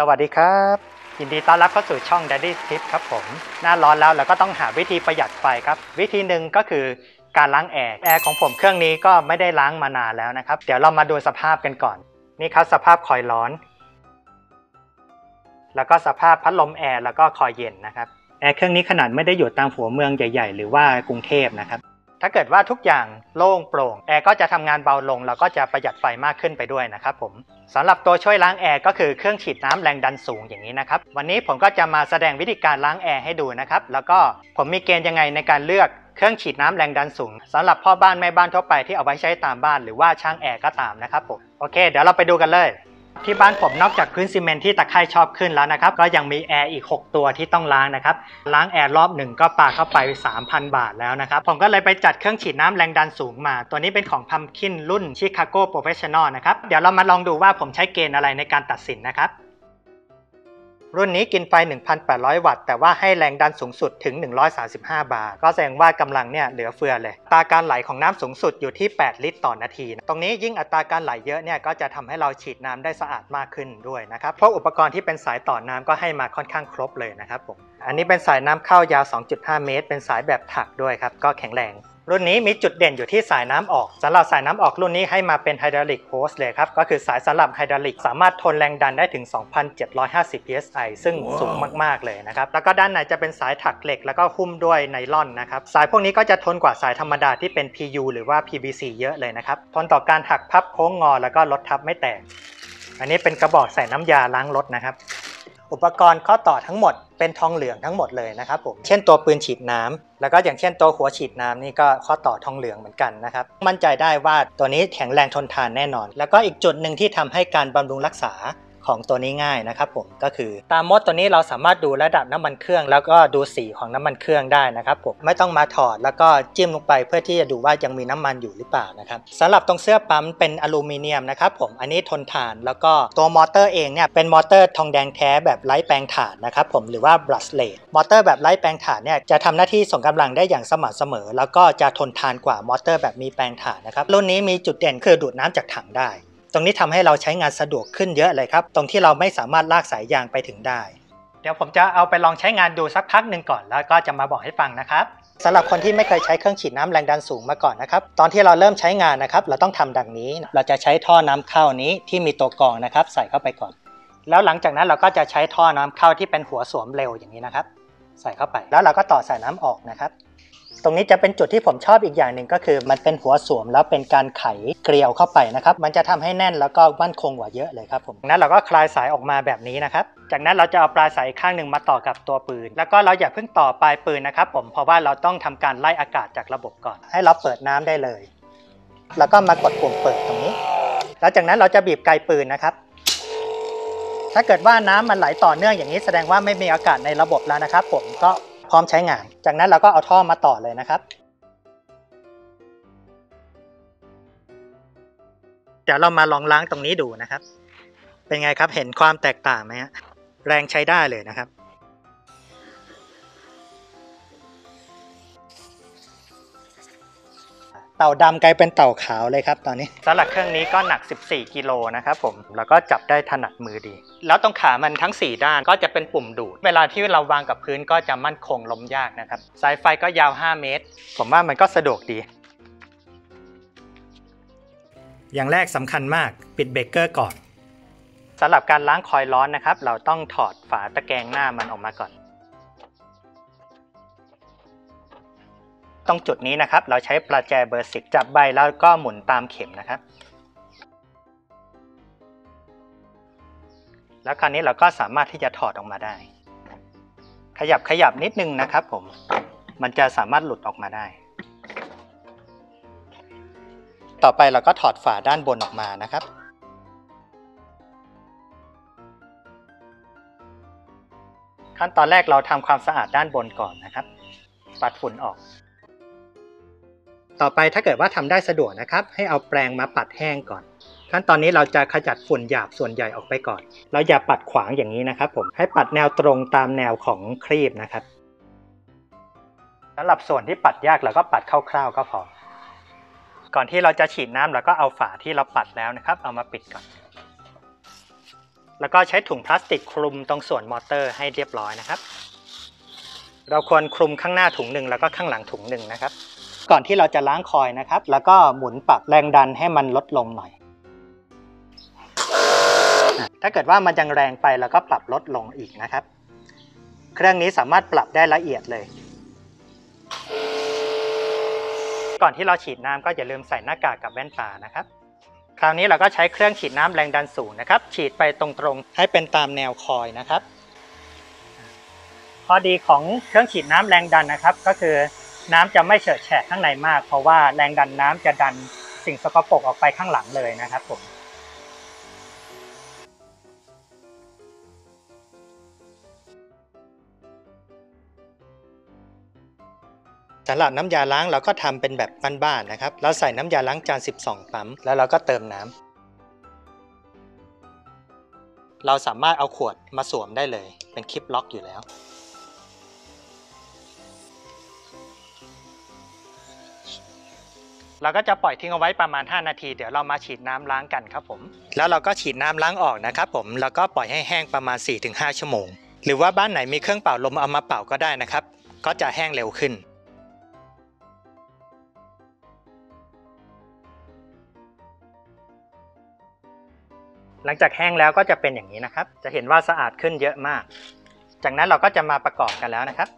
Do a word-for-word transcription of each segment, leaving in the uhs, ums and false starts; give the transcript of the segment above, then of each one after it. สวัสดีครับยินดีต้อนรับเข้าสู่ช่อง Daddy's Tips ครับผมหน้าร้อนแล้วเราก็ต้องหาวิธีประหยัดไฟครับวิธีหนึ่งก็คือการล้างแอร์แอร์ของผมเครื่องนี้ก็ไม่ได้ล้างมานานแล้วนะครับเดี๋ยวเรามาดูสภาพกันก่อนนี่ครับสภาพคอยร้อนแล้วก็สภาพพัดลมแอร์แล้วก็คอยเย็นนะครับแอร์เครื่องนี้ขนาดไม่ได้อยู่ตามหัวเมืองใหญ่ๆหรือว่ากรุงเทพนะครับถ้าเกิดว่าทุกอย่างโล่งโปร่งแอร์ก็จะทำงานเบาลงแล้วก็จะประหยัดไฟมากขึ้นไปด้วยนะครับผมสำหรับตัวช่วยล้างแอร์ก็คือเครื่องฉีดน้ำแรงดันสูงอย่างนี้นะครับวันนี้ผมก็จะมาแสดงวิธีการล้างแอร์ให้ดูนะครับแล้วก็ผมมีเกณฑ์ยังไงในการเลือกเครื่องฉีดน้ำแรงดันสูงสำหรับพ่อบ้านแม่บ้านทั่วไปที่เอาไว้ใช้ตามบ้านหรือว่าช่างแอร์ก็ตามนะครับผมโอเคเดี๋ยวเราไปดูกันเลยที่บ้านผมนอกจากพื้นซีเมนต์ที่ตะไคร่ชอบขึ้นแล้วนะครับก็ยังมีแอร์อีกหกตัวที่ต้องล้างนะครับล้างแอร์รอบหนึ่งก็ปาเข้าไป สามพัน บาทแล้วนะครับผมก็เลยไปจัดเครื่องฉีดน้ำแรงดันสูงมาตัวนี้เป็นของ Pumpkin รุ่น Chicago Professional นะครับเดี๋ยวเรามาลองดูว่าผมใช้เกณฑ์อะไรในการตัดสินนะครับรุ่นนี้กินไฟ หนึ่งพันแปดร้อย วัตต์แต่ว่าให้แรงดันสูงสุดถึงหนึ่งร้อยสามสิบห้าบาร์ก็แสดงว่ากำลังเนี่ยเหลือเฟือเลยอัตราการไหลของน้ำสูงสุดอยู่ที่แปดลิตรต่อนาทีตรงนี้ยิ่งอัตราการไหลเยอะเนี่ยก็จะทำให้เราฉีดน้ำได้สะอาดมากขึ้นด้วยนะครับเพราะอุปกรณ์ที่เป็นสายต่อน้ำก็ให้มาค่อนข้างครบเลยนะครับผมอันนี้เป็นสายน้ำเข้ายาว สองจุดห้า เมตรเป็นสายแบบถักด้วยครับก็แข็งแรงรุ่นนี้มีจุดเด่นอยู่ที่สายน้ำออกสำหรับสายน้ำออกรุ่นนี้ให้มาเป็นไฮดรอลิกโฮสเลยครับก็คือสายสำหรับไฮดรอลิกสามารถทนแรงดันได้ถึง สองพันเจ็ดร้อยห้าสิบ พี เอส ไอ ซึ่ง wow. สูงมากๆเลยนะครับแล้วก็ด้านในจะเป็นสายถักเหล็กแล้วก็หุ้มด้วยไนล่อนนะครับสายพวกนี้ก็จะทนกว่าสายธรรมดาที่เป็น พี ยู หรือว่า พี วี ซี เยอะเลยนะครับทนต่อการหักพับโค้งงอแล้วก็รถทับไม่แตกอันนี้เป็นกระบอกใส่น้ำยาล้างรถนะครับอุปกรณ์ข้อต่อทั้งหมดเป็นทองเหลืองทั้งหมดเลยนะครับผมเช่นตัวปืนฉีดน้ำแล้วก็อย่างเช่นตัวหัวฉีดน้ำนี่ก็ข้อต่อทองเหลืองเหมือนกันนะครับมั่นใจได้ว่าตัวนี้แข็งแรงทนทานแน่นอนแล้วก็อีกจุดหนึ่งที่ทำให้การบำรุงรักษาของตัวนี้ง่ายนะครับผมก็คือตามมดตัวนี้เราสามารถดูระดับน้ำมันเครื่องแล้วก็ดูสีของน้ำมันเครื่องได้นะครับผมไม่ต้องมาถอดแล้วก็จิ้มลงไปเพื่อที่จะดูว่ายังมีน้ำมันอยู่หรือเปล่านะครับสำหรับตรงเสื้อปั๊มเป็นอลูมิเนียมนะครับผมอันนี้ทนทานแล้วก็ตัวมอเตอร์เองเนี่ยเป็นมอเตอร์ทองแดงแท้แบบไร้แปลงถ่านนะครับผมหรือว่า brushless มอเตอร์แบบไร้แปลงถ่านเนี่ยจะทำหน้าที่ส่งกำลังได้อย่างสม่ำเสมอแล้วก็จะทนทานกว่ามอเตอร์แบบมีแปลงถ่านนะครับรุ่นนี้มีจุดเด่นคือดูดน้ำจากถังได้ตรงนี้ทำให้เราใช้งานสะดวกขึ้นเยอะเลยครับตรงที่เราไม่สามารถลากสายยางไปถึงได้เดี๋ยวผมจะเอาไปลองใช้งานดูสักพักหนึ่งก่อนแล้วก็จะมาบอกให้ฟังนะครับสำหรับคนที่ไม่เคยใช้เครื่องฉีดน้ำแรงดันสูงมาก่อนนะครับตอนที่เราเริ่มใช้งานนะครับเราต้องทำดังนี้เราจะใช้ท่อน้ำเข้านี้ที่มีตัวกรองนะครับใส่เข้าไปก่อนแล้วหลังจากนั้นเราก็จะใช้ท่อน้ำเข้าที่เป็นหัวสวมเร็วอย่างนี้นะครับใส่เข้าไปแล้วเราก็ต่อสายน้ำออกนะครับตรงนี้จะเป็นจุดที่ผมชอบอีกอย่างหนึ่งก็คือมันเป็นหัวสวมแล้วเป็นการไขเกลียวเข้าไปนะครับมันจะทำให้แน่นแล้วก็มั่นคงกว่าเยอะเลยครับผมนั้นเราก็คลายสายออกมาแบบนี้นะครับจากนั้นเราจะเอาปลายสายข้างหนึ่งมาต่อกับตัวปืนแล้วก็เราอย่าเพิ่งต่อปลายปืนนะครับผมเพราะว่าเราต้องทำการไล่อากาศจากระบบก่อนให้เราเปิดน้ำได้เลยแล้วก็มากดปุ่มเปิดตรงนี้แล้วจากนั้นเราจะบีบไกลปืนนะครับถ้าเกิดว่าน้ำมันไหลต่อเนื่องอย่างนี้แสดงว่าไม่มีอากาศในระบบแล้วนะครับผมก็พร้อมใช้งานจากนั้นเราก็เอาท่อมาต่อเลยนะครับเดี๋ยวเรามาลองล้างตรงนี้ดูนะครับเป็นไงครับเห็นความแตกต่างไหมฮะแรงใช้ได้เลยนะครับเต่าดำกลายเป็นเต่าขาวเลยครับตอนนี้สำหรับเครื่องนี้ก็หนักสิบสี่กิโลนะครับผมแล้วก็จับได้ถนัดมือดีแล้วตรงขามันทั้งสี่ด้านก็จะเป็นปุ่มดูดเวลาที่เราวางกับพื้นก็จะมั่นคงล้มยากนะครับสายไฟก็ยาวห้าเมตรผมว่ามันก็สะดวกดีอย่างแรกสำคัญมากปิดเบรกเกอร์ก่อนสำหรับการล้างคอยล์ร้อนนะครับเราต้องถอดฝาตะแกรงหน้ามันออกมาก่อนตรงจุดนี้นะครับเราใช้ประแจเบอร์สิบจับใบแล้วก็หมุนตามเข็มนะครับแล้วคราวนี้เราก็สามารถที่จะถอดออกมาได้ขยับขยับนิดนึงนะครับผมมันจะสามารถหลุดออกมาได้ต่อไปเราก็ถอดฝาด้านบนออกมานะครับขั้นตอนแรกเราทำความสะอาดด้านบนก่อนนะครับปัดฝุ่นออกต่อไปถ้าเกิดว่าทำได้สะดวกนะครับให้เอาแปรงมาปัดแห้งก่อนขั้นตอนนี้เราจะขจัดฝุ่นหยาบส่วนใหญ่ออกไปก่อนเราอย่าปัดขวางอย่างนี้นะครับผมให้ปัดแนวตรงตามแนวของครีบนะครับสำหรับส่วนที่ปัดยากเราก็ปัดคร่าวๆก็พอก่อนที่เราจะฉีดน้ำเราก็เอาฝาที่เราปัดแล้วนะครับเอามาปิดก่อน แล้วก็ใช้ถุงพลาสติกคลุมตรงส่วนมอเตอร์ให้เรียบร้อยนะครับเราควรคลุมข้างหน้าถุงหนึ่งแล้วก็ข้างหลังถุงหนึ่งนะครับก่อนที่เราจะล้างคอยนะครับแล้วก็หมุนปรับแรงดันให้มันลดลงหน่อยถ้าเกิดว่ามันยังแรงไปเราก็ปรับลดลงอีกนะครับเครื่องนี้สามารถปรับได้ละเอียดเลยก่อนที่เราฉีดน้ำก็อย่าลืมใส่หน้ากากกับแว่นตานะครับคราวนี้เราก็ใช้เครื่องฉีดน้ำแรงดันสูงนะครับฉีดไปตรงๆให้เป็นตามแนวคอยนะครับข้อดีของเครื่องฉีดน้ำแรงดันนะครับก็คือน้ำจะไม่เฉอะแฉะข้างในมากเพราะว่าแรงดันน้ำจะดันสิ่งสกปรกออกไปข้างหลังเลยนะครับผมสำหรับน้ำยาล้างเราก็ทำเป็นแบบบ้านๆนะครับเราใส่น้ำยาล้างจานสิบสองปั๊มแล้วเราก็เติมน้ำเราสามารถเอาขวดมาสวมได้เลยเป็นคลิปล็อกอยู่แล้วเราก็จะปล่อยทิ้งเอาไว้ประมาณห้านาทีเดี๋ยวเรามาฉีดน้ำล้างกันครับผมแล้วเราก็ฉีดน้ำล้างออกนะครับผมแล้วก็ปล่อยให้แห้งประมาณ สี่ถึงห้า ชั่วโมงหรือว่าบ้านไหนมีเครื่องเป่าลมเอามาเป่าก็ได้นะครับก็จะแห้งเร็วขึ้นหลังจากแห้งแล้วก็จะเป็นอย่างนี้นะครับจะเห็นว่าสะอาดขึ้นเยอะมากจากนั้นเราก็จะมาประกอบกันแล้วนะครับโ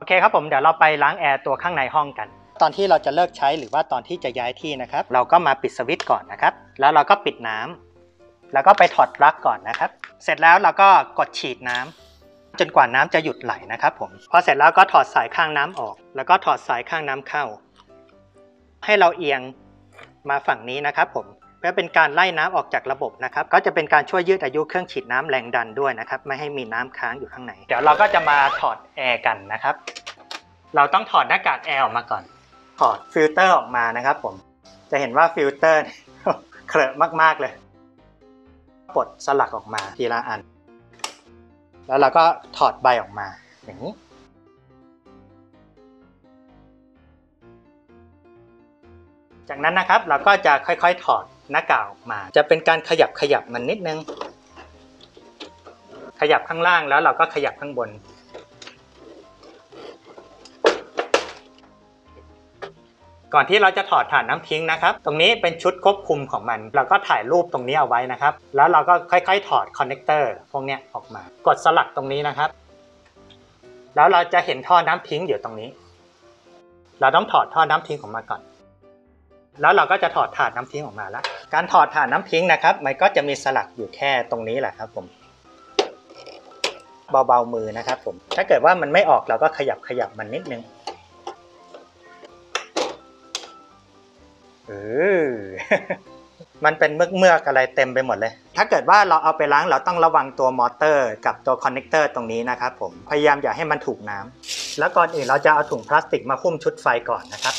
อเคครับผมเดี๋ยวเราไปล้างแอร์ตัวข้างในห้องกันตอนที่เราจะเลิกใช้หรือว่าตอนที่จะย้ายที่นะครับเราก็มาปิดสวิตช์ก่อนนะครับแล้วเราก็ปิดน้ำแล้วก็ไปถอดปลั๊กก่อนนะครับเสร็จแล้วเราก็กดฉีดน้ำจนกว่าน้ำจะหยุดไหลนะครับผมพอเสร็จแล้วก็ถอดสายข้างน้ำออกแล้วก็ถอดสายข้างน้ำเข้าให้เราเอียงมาฝั่งนี้นะครับผมเพื่อเป็นการไล่น้ำออกจากระบบนะครับก็จะเป็นการช่วยยืดอายุเครื่องฉีดน้ำแรงดันด้วยนะครับไม่ให้มีน้ำค้างอยู่ข้างในเดี๋ยวเราก็จะมาถอดแอร์กันนะครับเราต้องถอดหน้ากากแอร์ออกมาก่อนถอดฟิลเตอร์ออกมานะครับผมจะเห็นว่าฟิลเตอร์เคลอะมากๆเลยปลดสลักออกมาทีละอันแล้วเราก็ถอดใบออกมาอย่างนี้จากนั้นนะครับเราก็จะค่อยๆถอดหน้ากากออกมาจะเป็นการขยับขยับมันนิดนึงขยับข้างล่างแล้วเราก็ขยับข้างบนก่อนที่เราจะถอดถ่านน้ำทิ้งนะครับตรงนี้เป็นชุดควบคุมของมันเราก็ถ่ายรูปตรงนี้เอาไว้นะครับแล้วเราก็ค่อยๆถอดคอนเนคเตอร์พวกนี้ออกมากดสลักตรงนี้นะครับแล้วเราจะเห็นท่อน้ำทิ้งอยู่ตรงนี้เราต้องถอดท่อน้ำทิ้งออกมาก่อนแล้วเราก็จะถอดถ่านน้ำทิ้งออกมาแล้วการถอดถ่านน้ำทิ้งนะครับมันก็จะมีสลักอยู่แค่ตรงนี้แหละครับผมเบาๆมือนะครับผมถ้าเกิดว่ามันไม่ออกเราก็ขยับขยับมันนิดนึงเออมันเป็นเมือกเมือกอะไรเต็มไปหมดเลยถ้าเกิดว่าเราเอาไปล้างเราต้องระวังตัวมอเตอร์กับตัวคอนเนคเตอร์ตรงนี้นะครับผมพยายามอย่าให้มันถูกน้ำแล้วก่อนอื่นเราจะเอาถุงพลาสติกมาหุ้มชุดไฟก่อนนะครับ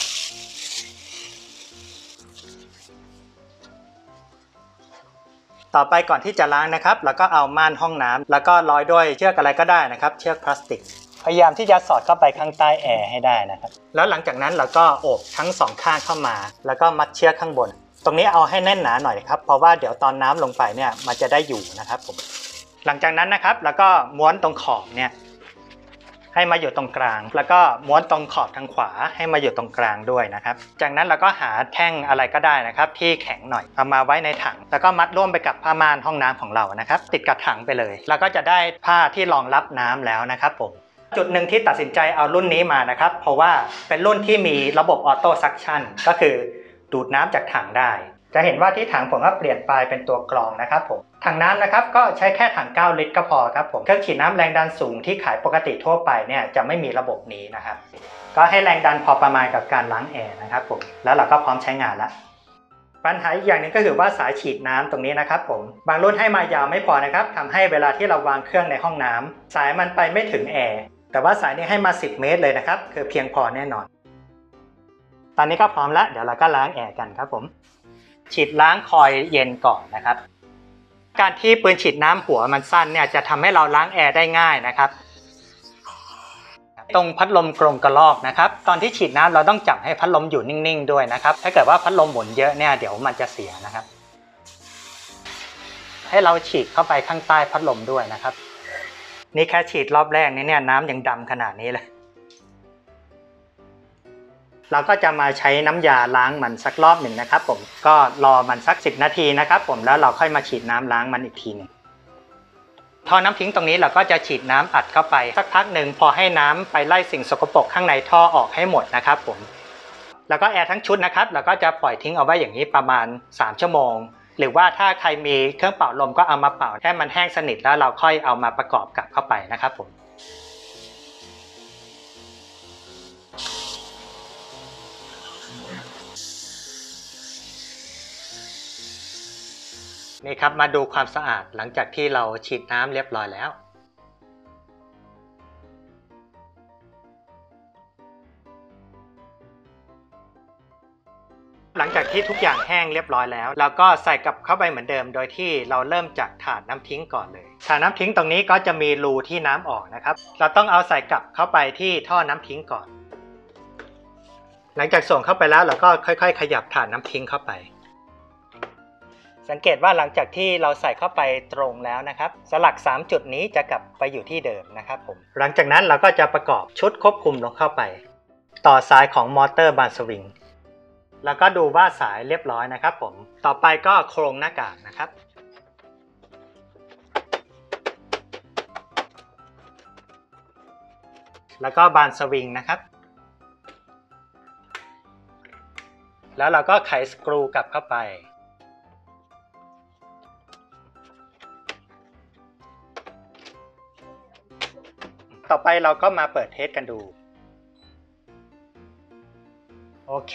ต่อไปก่อนที่จะล้างนะครับเราก็เอาม่านห้องน้ำแล้วก็ร้อยด้วยเชือกอะไรก็ได้นะครับเชือกพลาสติกพยายามที่จะสอดเข้าไปข้างใต้แอร์ให้ได้นะครับแล้วหลังจากนั้นเราก็โอบทั้งสองข้างเข้ามาแล้วก็มัดเชือกข้างบนตรงนี้เอาให้แน่นหนาหน่อยครับเพราะว่าเดี๋ยวตอนน้ำลงไปเนี่ยมันจะได้อยู่นะครับผมหลังจากนั้นนะครับแล้วก็ม้วนตรงขอบเนี่ยให้มาอยู่ตรงกลางแล้วก็ม้วนตรงขอบทางขวาให้มาอยู่ตรงกลางด้วยนะครับจากนั้นเราก็หาแท่งอะไรก็ได้นะครับที่แข็งหน่อยเอามาไว้ในถังแล้วก็มัดร่วมไปกับผ้าม่านห้องน้ำของเรานะครับติดกับถังไปเลยแล้วก็จะได้ผ้าที่รองรับน้ำแล้วนะครับผมจุดหนึ่งที่ตัดสินใจเอารุ่นนี้มานะครับเพราะว่าเป็นรุ่นที่มีระบบ Auto-Suction ก็คือดูดน้ำจากถังได้จะเห็นว่าที่ถังผมก็เปลี่ยนไปเป็นตัวกรองนะครับผมถังน้ำนะครับก็ใช้แค่ถังเก้าลิตรก็พอครับผมเครื่องฉีดน้ำแรงดันสูงที่ขายปกติทั่วไปเนี่ยจะไม่มีระบบนี้นะครับก็ให้แรงดันพอประมาณกับการล้างแอร์นะครับผมแล้วเราก็พร้อมใช้งานละปัญหาอีกอย่างนึงก็คือว่าสายฉีดน้ำตรงนี้นะครับผมบางรุ่นให้มายาวไม่พอนะครับทำให้เวลาที่เราวางเครื่องในห้องน้ำสายมันไปไม่ถึงแอร์แต่ว่าสายนี้ให้มาสิบเมตรเลยนะครับคือเพียงพอแน่นอนตอนนี้ก็พร้อมแล้วเดี๋ยวเราก็ล้างแอร์กันครับผมฉีดล้างคอยเย็นก่อนนะครับ การที่ปืนฉีดน้ำหัวมันสั้นเนี่ยจะทำให้เราล้างแอร์ได้ง่ายนะครับตรงพัดลมกรงกระรอกนะครับตอนที่ฉีดน้ำเราต้องจับให้พัดลมอยู่นิ่งๆด้วยนะครับถ้าเกิดว่าพัดลมหมุนเยอะเนี่ยเดี๋ยวมันจะเสียนะครับให้เราฉีดเข้าไปข้างใต้พัดลมด้วยนะครับนี่แค่ฉีดรอบแรกนี่เนี่ยน้ำยังดำขนาดนี้เลยเราก็จะมาใช้น้ำยาล้างมันสักรอบหนึ่งนะครับผมก็รอมันสักสิบนาทีนะครับผมแล้วเราค่อยมาฉีดน้ำล้างมันอีกทีหนึ่งพอน้ำทิ้งตรงนี้เราก็จะฉีดน้ำอัดเข้าไปสักพักหนึ่งพอให้น้ำไปไล่สิ่งสกปรกข้างในท่อออกให้หมดนะครับผมแล้วก็แอร์ทั้งชุดนะครับเราก็จะปล่อยทิ้งเอาไว้อย่างนี้ประมาณสามชั่วโมงหรือว่าถ้าใครมีเครื่องเป่าลมก็เอามาเป่าให้มันแห้งสนิทแล้วเราค่อยเอามาประกอบกลับเข้าไปนะครับผมนี่ครับมาดูความสะอาดหลังจากที่เราฉีดน้ำเรียบร้อยแล้วหลังจากที่ทุกอย่างแห้งเรียบร้อยแล้วเราก็ใส่กลับเข้าไปเหมือนเดิมโดยที่เราเริ่มจากถาดน้ำทิ้งก่อนเลยถาดน้ำทิ้งตรงนี้ก็จะมีรูที่น้ำออกนะครับเราต้องเอาใส่กลับเข้าไปที่ท่อน้ำทิ้งก่อนหลังจากส่งเข้าไปแล้วเราก็ค่อยๆขยับถาดน้ำทิ้งเข้าไปสังเกตว่าหลังจากที่เราใส่เข้าไปตรงแล้วนะครับสลักสามจุดนี้จะกลับไปอยู่ที่เดิมนะครับผมหลังจากนั้นเราก็จะประกอบชุดควบคุมลงเข้าไปต่อสายของมอเตอร์บานสวิงแล้วก็ดูว่าสายเรียบร้อยนะครับผมต่อไปก็โครงหน้ากากนะครับแล้วก็บานสวิงนะครับแล้วเราก็ไขสกรูกลับเข้าไปต่อไปเราก็มาเปิดเทสกันดูโอเค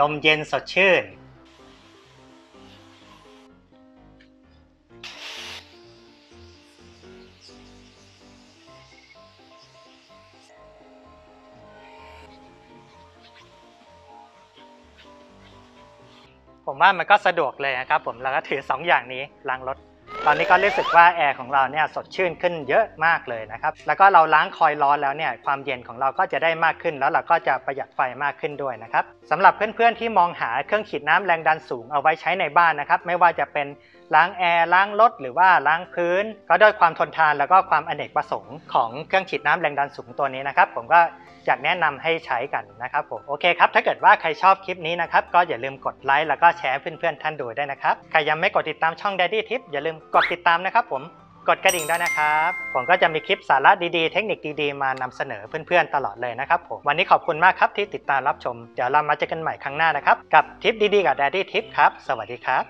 ลมเย็นสดชื่นผมว่ามันก็สะดวกเลยนะครับผมเราก็ถือสองอย่างนี้ล้างรถตอนนี้ก็รู้สึกว่าแอร์ของเราเนี่ยสดชื่นขึ้นเยอะมากเลยนะครับแล้วก็เราล้างคอยล์ร้อนแล้วเนี่ยความเย็นของเราก็จะได้มากขึ้นแล้วเราก็จะประหยัดไฟมากขึ้นด้วยนะครับสำหรับเพื่อนๆที่มองหาเครื่องฉีดน้ำแรงดันสูงเอาไว้ใช้ในบ้านนะครับไม่ว่าจะเป็นล้างแอร์ล้างรถหรือว่าล้างพื้นก็ด้วยความทนทานแล้วก็ความอเนกประสงค์ของเครื่องฉีดน้ำแรงดันสูงตัวนี้นะครับผมก็อยากแนะนำให้ใช้กันนะครับผมโอเคครับถ้าเกิดว่าใครชอบคลิปนี้นะครับก็อย่าลืมกดไลค์แล้วก็แชร์เพื่อนๆท่านดูด้วยนะครับใครยังไม่กดติดตามช่อง Daddy's Tips อย่าลืมกดติดตามนะครับผมกดกระดิ่งด้วยนะครับผมก็จะมีคลิปสาระดีๆเทคนิคดีๆมานำเสนอเพื่อนๆตลอดเลยนะครับผมวันนี้ขอบคุณมากครับที่ติดตามรับชมเดี๋ยวเรามาเจอกันใหม่ครั้งหน้านะครับกับทิปดีๆกับ Daddy's Tips ครับสวัสดีครับ